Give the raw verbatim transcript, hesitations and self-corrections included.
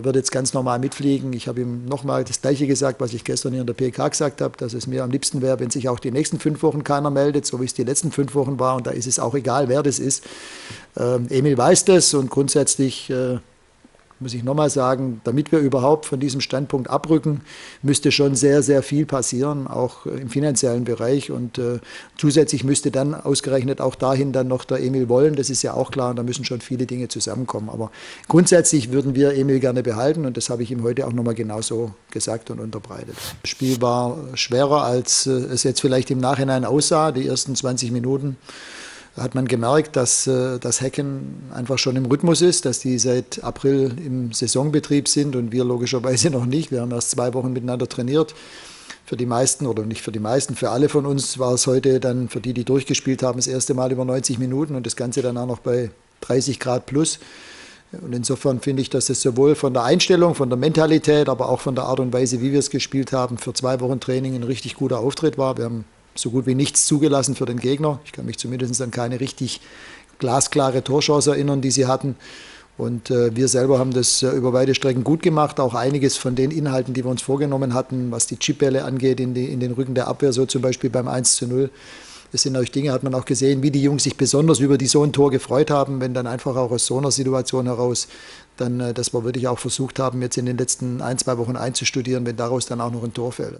Er wird jetzt ganz normal mitfliegen. Ich habe ihm nochmal das Gleiche gesagt, was ich gestern hier in der P K gesagt habe, dass es mir am liebsten wäre, wenn sich auch die nächsten fünf Wochen keiner meldet, so wie es die letzten fünf Wochen war. Und da ist es auch egal, wer das ist. Ähm, Emil weiß das und grundsätzlich äh, muss ich nochmal sagen, damit wir überhaupt von diesem Standpunkt abrücken, müsste schon sehr, sehr viel passieren, auch im finanziellen Bereich. Und äh, zusätzlich müsste dann ausgerechnet auch dahin dann noch der Emil wollen. Das ist ja auch klar und da müssen schon viele Dinge zusammenkommen. Aber grundsätzlich würden wir Emil gerne behalten und das habe ich ihm heute auch nochmal genauso gesagt und unterbreitet. Das Spiel war schwerer, als äh, es jetzt vielleicht im Nachhinein aussah, die ersten zwanzig Minuten. Hat man gemerkt, dass das Hecken einfach schon im Rhythmus ist, dass die seit April im Saisonbetrieb sind und wir logischerweise noch nicht. Wir haben erst zwei Wochen miteinander trainiert. Für die meisten, oder nicht für die meisten, für alle von uns war es heute dann, für die, die durchgespielt haben, das erste Mal über neunzig Minuten und das Ganze dann auch noch bei dreißig Grad plus. Und insofern finde ich, dass es sowohl von der Einstellung, von der Mentalität, aber auch von der Art und Weise, wie wir es gespielt haben, für zwei Wochen Training ein richtig guter Auftritt war. Wir haben so gut wie nichts zugelassen für den Gegner. Ich kann mich zumindest an keine richtig glasklare Torchance erinnern, die sie hatten. Und äh, wir selber haben das äh, über weite Strecken gut gemacht. Auch einiges von den Inhalten, die wir uns vorgenommen hatten, was die Chipbälle angeht, in, die, in den Rücken der Abwehr, so zum Beispiel beim eins zu null. Das sind natürlich Dinge, hat man auch gesehen, wie die Jungs sich besonders über die so ein Tor gefreut haben, wenn dann einfach auch aus so einer Situation heraus, dann, äh, dass wir wirklich auch versucht haben, jetzt in den letzten ein, zwei Wochen einzustudieren, wenn daraus dann auch noch ein Tor fällt.